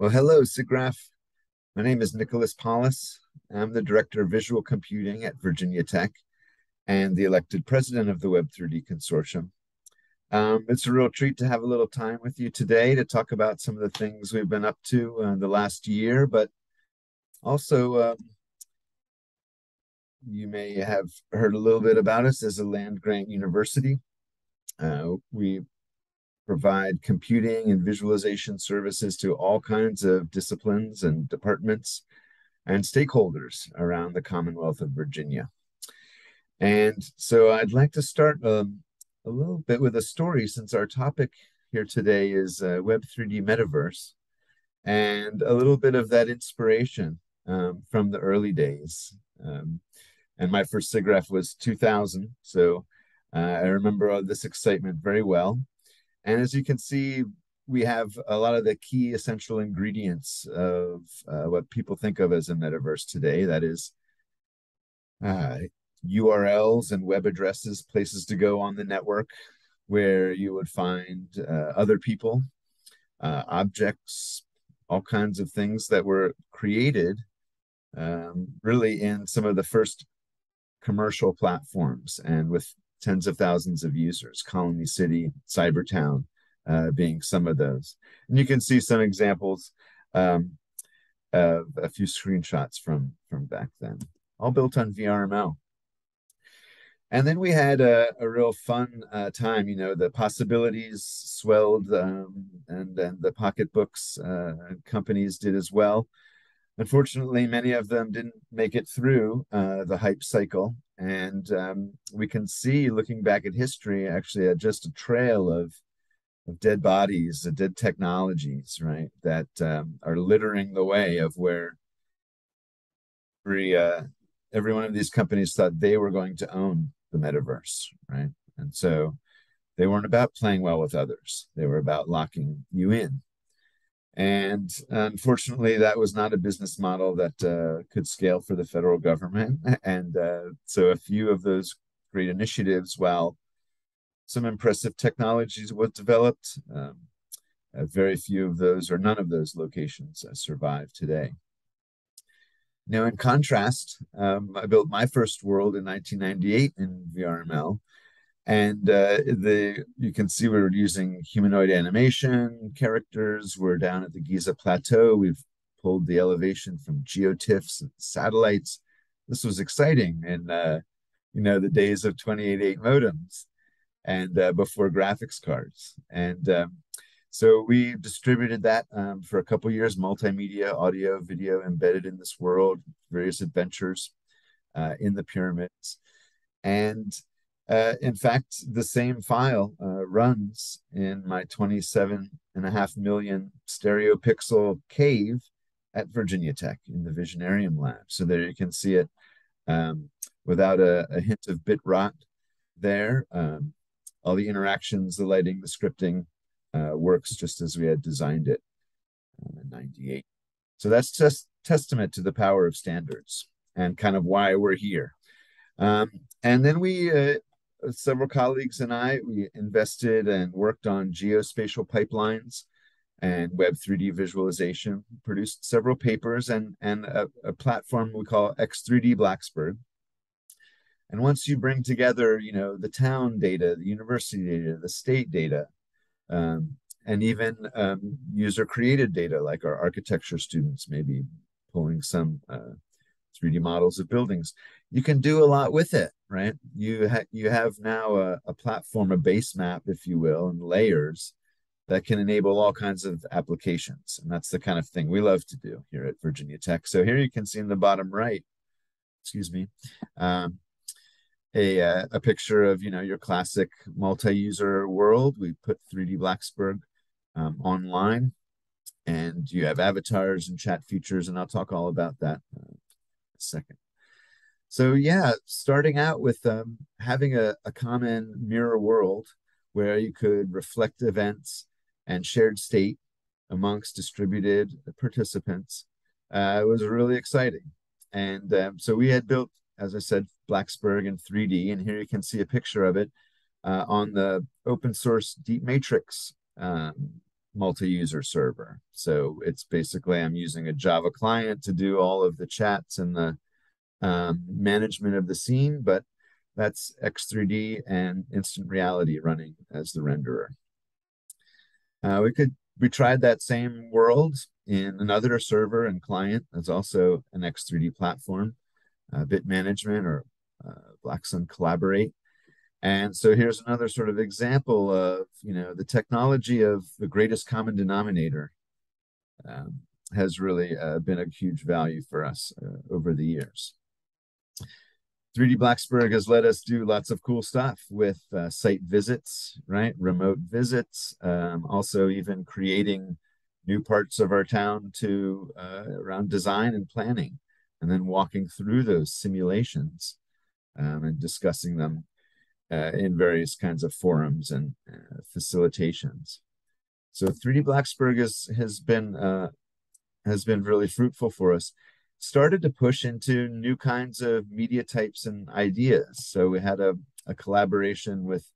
Well, hello, SIGGRAPH. My name is Nicholas Paulus. I'm the Director of Visual Computing at Virginia Tech and the elected President of the Web3D Consortium. It's a real treat to have a little time with you today to talk about some of the things we've been up to the last year, but also you may have heard a little bit about us as a land-grant university. We provide computing and visualization services to all kinds of disciplines and departments and stakeholders around the Commonwealth of Virginia. And so I'd like to start a little bit with a story, since our topic here today is Web3D Metaverse, and a little bit of that inspiration from the early days. And my first SIGGRAPH was 2000, so I remember all this excitement very well. And as you can see, we have a lot of the key essential ingredients of what people think of as a metaverse today. That is URLs and web addresses, places to go on the network where you would find other people, objects, all kinds of things that were created really in some of the first commercial platforms and with tens of thousands of users, Colony City, Cybertown being some of those. And you can see some examples of a few screenshots from back then, all built on VRML. And then we had a real fun time, you know, the possibilities swelled and the pocketbooks companies did as well. Unfortunately, many of them didn't make it through the hype cycle. And we can see, looking back at history, actually just a trail of dead bodies, of dead technologies, right, that are littering the way of where every one of these companies thought they were going to own the metaverse, right? And so they weren't about playing well with others. They were about locking you in. And unfortunately, that was not a business model that could scale for the federal government. And so a few of those great initiatives, while some impressive technologies were developed, very few of those or none of those locations survive today. Now, in contrast, I built my first world in 1998 in VRML. And you can see we were using humanoid animation characters. We're down at the Giza plateau. We've pulled the elevation from geotiffs and satellites. This was exciting in you know, the days of 28.8 modems and before graphics cards. And so we distributed that for a couple years, multimedia, audio, video embedded in this world, various adventures in the pyramids. And in fact, the same file runs in my 27.5 million stereo pixel cave at Virginia Tech in the Visionarium lab. So there you can see it without a hint of bit rot there. All the interactions, the lighting, the scripting works just as we had designed it in 98. So that's just testament to the power of standards and kind of why we're here. And then we several colleagues and I, we invested and worked on geospatial pipelines and Web3D visualization, produced several papers and a platform we call X3D Blacksburg. And once you bring together, you know, the town data, the university data, the state data, and even user-created data, like our architecture students maybe pulling some 3D models of buildings, you can do a lot with it, right? You have now a platform, a base map, if you will, and layers that can enable all kinds of applications. And that's the kind of thing we love to do here at Virginia Tech. So here you can see in the bottom right, excuse me, a picture of, you know, your classic multi-user world. We put 3D Blacksburg online, and you have avatars and chat features, and I'll talk all about that in a second. So yeah, starting out with having a common mirror world where you could reflect events and shared state amongst distributed participants was really exciting. And so we had built, as I said, Blacksburg in 3D, and here you can see a picture of it on the open source Deep Matrix multi-user server. So it's basically, I'm using a Java client to do all of the chats and the management of the scene, but that's X3D and Instant Reality running as the renderer. We tried that same world in another server and client that's also an X3D platform, BitManagement or Black Sun Collaborate. And so here's another sort of example of, you know, the technology of the greatest common denominator has really been a huge value for us over the years. 3D Blacksburg has let us do lots of cool stuff with site visits, right? Remote visits, also even creating new parts of our town to around design and planning, and then walking through those simulations and discussing them in various kinds of forums and facilitations. So 3D Blacksburg has been really fruitful for us. Started to push into new kinds of media types and ideas. So we had a collaboration with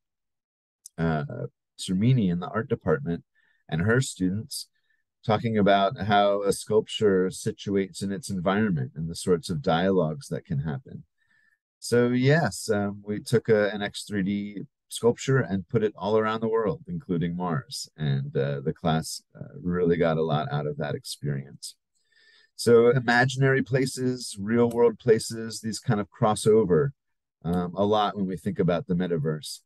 Cermini in the art department and her students, talking about how a sculpture situates in its environment and the sorts of dialogues that can happen. So yes, we took an X3D sculpture and put it all around the world, including Mars. And the class really got a lot out of that experience. So imaginary places, real world places, these kind of cross over a lot when we think about the metaverse.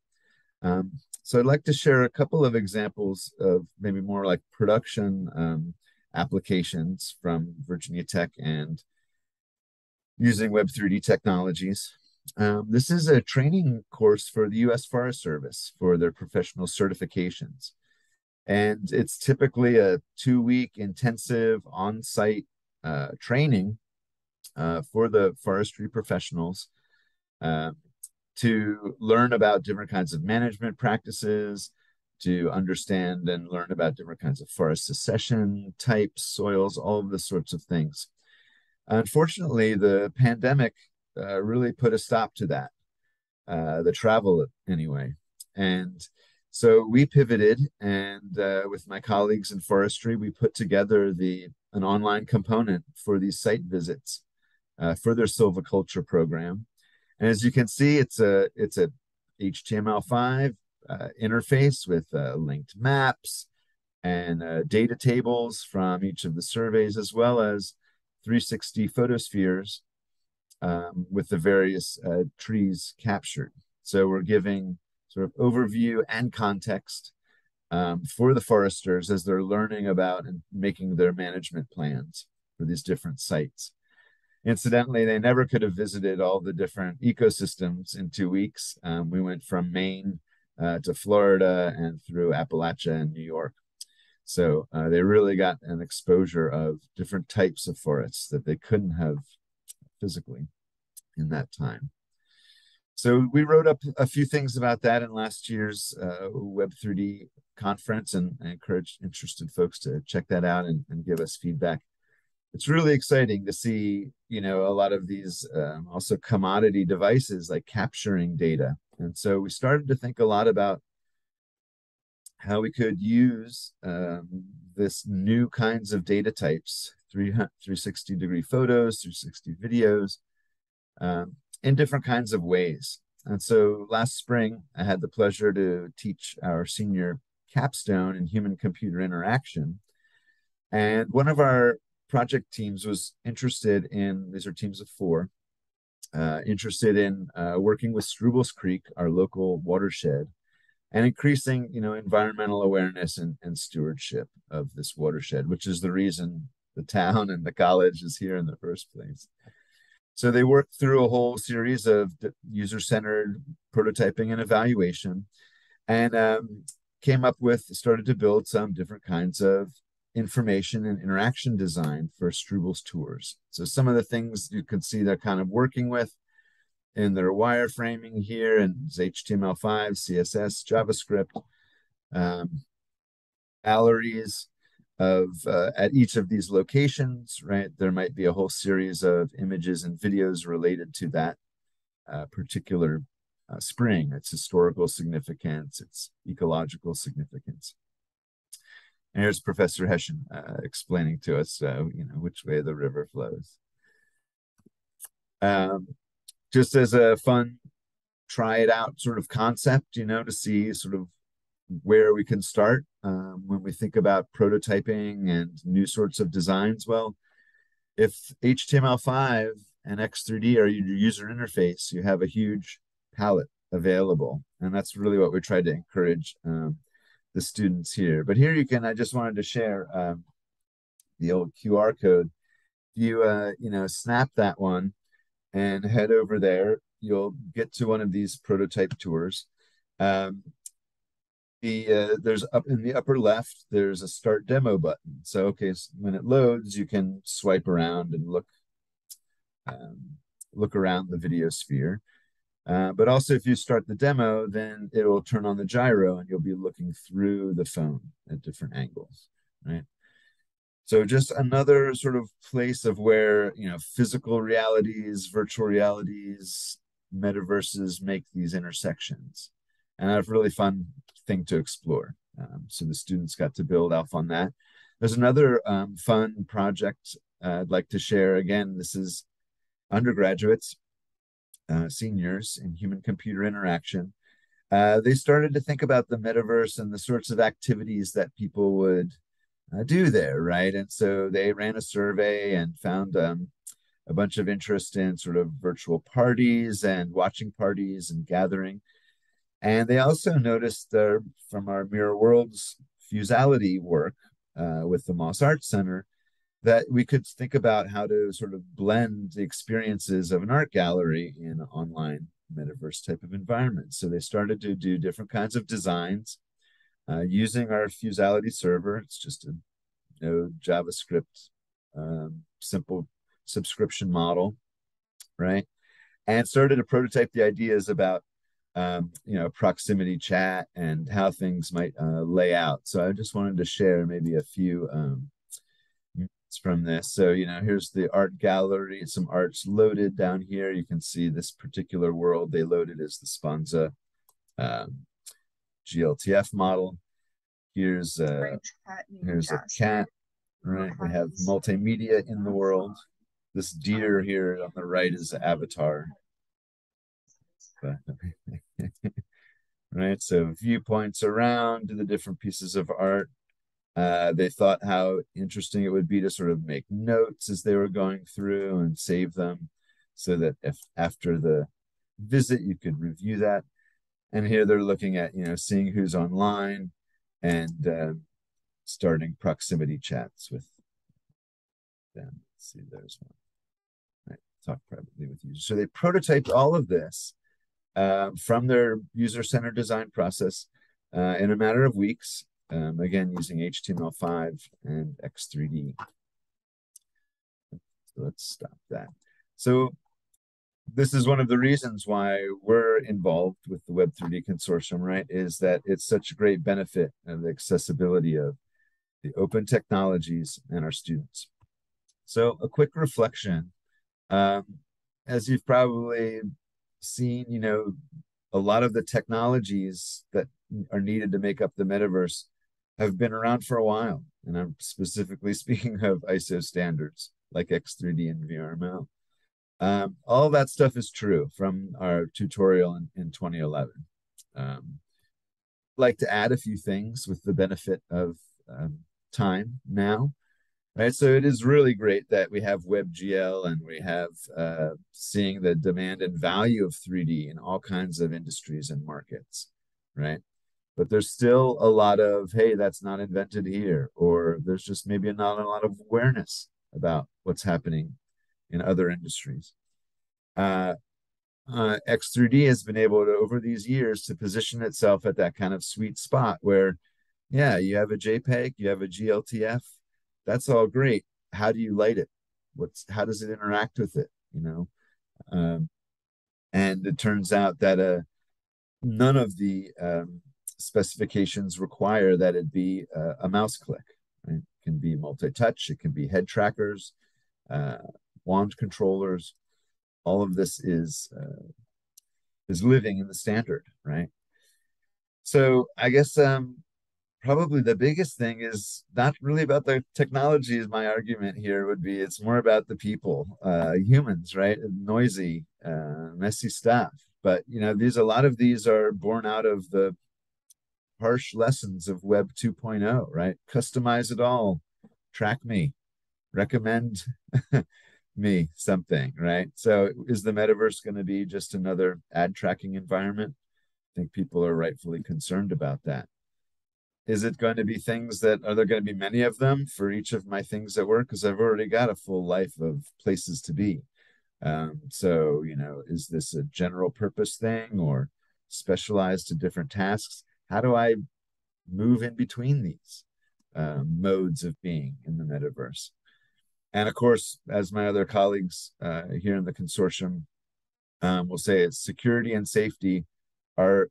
So I'd like to share a couple of examples of maybe more like production applications from Virginia Tech and using Web3D technologies. This is a training course for the U.S. Forest Service for their professional certifications. And it's typically a 2-week intensive on-site training for the forestry professionals to learn about different kinds of management practices, to understand and learn about different kinds of forest succession types, soils, all of the sorts of things. Unfortunately, the pandemic really put a stop to that, the travel anyway. And so we pivoted, and with my colleagues in forestry, we put together an online component for these site visits for their silviculture program. And as you can see, it's a HTML5 interface with linked maps and data tables from each of the surveys, as well as 360 photospheres with the various trees captured. So we're giving sort of overview and context for the foresters as they're learning about and making their management plans for these different sites. Incidentally, they never could have visited all the different ecosystems in 2 weeks. We went from Maine to Florida and through Appalachia and New York. So they really got an exposure of different types of forests that they couldn't have physically in that time. So we wrote up a few things about that in last year's Web3D conference, and I encourage interested folks to check that out and give us feedback. It's really exciting to see, you know, a lot of these also commodity devices like capturing data. And so we started to think a lot about how we could use this new kinds of data types, 360-degree photos, 360 videos, in different kinds of ways. And so last spring, I had the pleasure to teach our senior capstone in human-computer interaction. And one of our project teams was interested in, these are teams of four, interested in working with Stroubles Creek, our local watershed, and increasing, you know, environmental awareness and stewardship of this watershed, which is the reason the town and the college is here in the first place. So they worked through a whole series of user-centered prototyping and evaluation, and started to build some different kinds of information and interaction design for Stroubles tours. So some of the things you can see they're kind of working with in their wireframing here, and HTML5, CSS, JavaScript, galleries of at each of these locations, right? There might be a whole series of images and videos related to that particular spring, its historical significance, its ecological significance. And here's Professor Hessian explaining to us, you know, which way the river flows. Just as a fun try it out sort of concept, you know, to see sort of where we can start when we think about prototyping and new sorts of designs. Well, if HTML5 and X3D are your user interface, you have a huge palette available. And that's really what we tried to encourage the students here. But here you can, I just wanted to share the old QR code. If you, you know, snap that one and head over there, you'll get to one of these prototype tours. There's up in the upper left, there's a start demo button. So, okay, so when it loads, you can swipe around and look, look around the video sphere. But also if you start the demo, then it will turn on the gyro and you'll be looking through the phone at different angles, right? So just another sort of place of where, you know, physical realities, virtual realities, metaverses make these intersections. And a really fun thing to explore. So the students got to build off on that. There's another fun project I'd like to share. Again, this is undergraduates, seniors in human-computer interaction. They started to think about the metaverse and the sorts of activities that people would do there, right? And so they ran a survey and found a bunch of interest in sort of virtual parties and watching parties and gathering. And they also noticed there from our Mirror Worlds Fusality work with the Moss Art Center that we could think about how to sort of blend the experiences of an art gallery in an online metaverse type of environment. So they started to do different kinds of designs using our Fusality server. It's just a Node JavaScript simple subscription model, right? And started to prototype the ideas about you know, proximity chat and how things might lay out. So I just wanted to share maybe a few minutes from this. So, you know, here's the art gallery, some art's loaded down here. You can see this particular world they loaded is the Sponza GLTF model. Here's, here's a cat, right? We have multimedia in the world. This deer here on the right is the avatar. Right, so viewpoints around the different pieces of art. They thought how interesting it would be to sort of make notes as they were going through and save them so that if after the visit you could review that. And here they're looking at, you know, seeing who's online and starting proximity chats with them. Let's see, there's one. Right, talk privately with users. So they prototyped all of this from their user-centered design process in a matter of weeks, again, using HTML5 and X3D. So let's stop that. So this is one of the reasons why we're involved with the Web3D Consortium, right, is that it's such a great benefit of the accessibility of the open technologies and our students. So a quick reflection. As you've probably seen, you know, a lot of the technologies that are needed to make up the metaverse have been around for a while. And I'm specifically speaking of ISO standards like X3D and VRML. All that stuff is true from our tutorial in 2011. I'd like to add a few things with the benefit of time now. Right, so it is really great that we have WebGL and we have seeing the demand and value of 3D in all kinds of industries and markets, right? But there's still a lot of, hey, that's not invented here, or there's just maybe not a lot of awareness about what's happening in other industries. X3D has been able to, over these years, to position itself at that kind of sweet spot where, yeah, you have a JPEG, you have a GLTF, that's all great. How do you light it? How does it interact with it? You know, and it turns out that none of the specifications require that it be a mouse click. Right? It can be multi-touch. It can be head trackers, wand controllers. All of this is living in the standard, right? So I guess probably the biggest thing is not really about the technology, is my argument here would be, it's more about the people, humans, right? Noisy, messy stuff. But, you know, these, a lot of these are born out of the harsh lessons of Web 2.0, right? Customize it all, track me, recommend me something, right? So is the metaverse going to be just another ad tracking environment? I think people are rightfully concerned about that. Is it going to be things that, are there going to be many of them for each of my things at work? Because I've already got a full life of places to be. So, you know, is this a general purpose thing or specialized to different tasks? How do I move in between these modes of being in the metaverse? And of course, as my other colleagues here in the consortium will say, it's security and safety are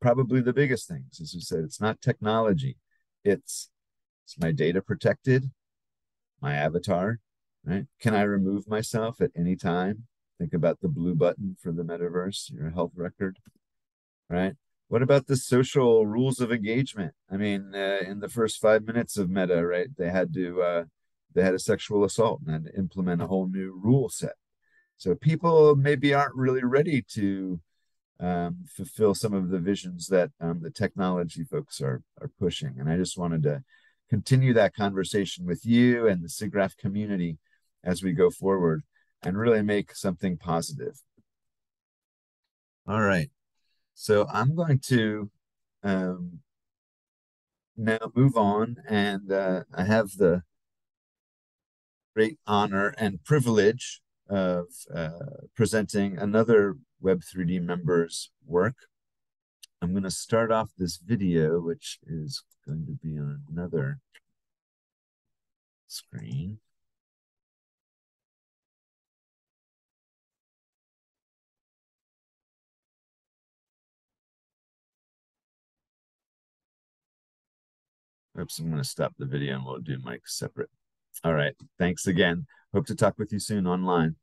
probably the biggest things. As we said, it's not technology. It's my data protected, my avatar, right? Can I remove myself at any time? Think about the blue button for the metaverse, your health record, right? What about the social rules of engagement? I mean, in the first 5 minutes of Meta, right, they had a sexual assault and had to implement a whole new rule set. So people maybe aren't really ready to fulfill some of the visions that the technology folks are pushing. And I just wanted to continue that conversation with you and the SIGGRAPH community as we go forward and really make something positive. All right. So I'm going to now move on, and I have the great honor and privilege of presenting another Web3D member's work. I'm going to start off this video, which is going to be on another screen. Oops, I'm going to stop the video and we'll do Mike separate. All right. Thanks again. Hope to talk with you soon online.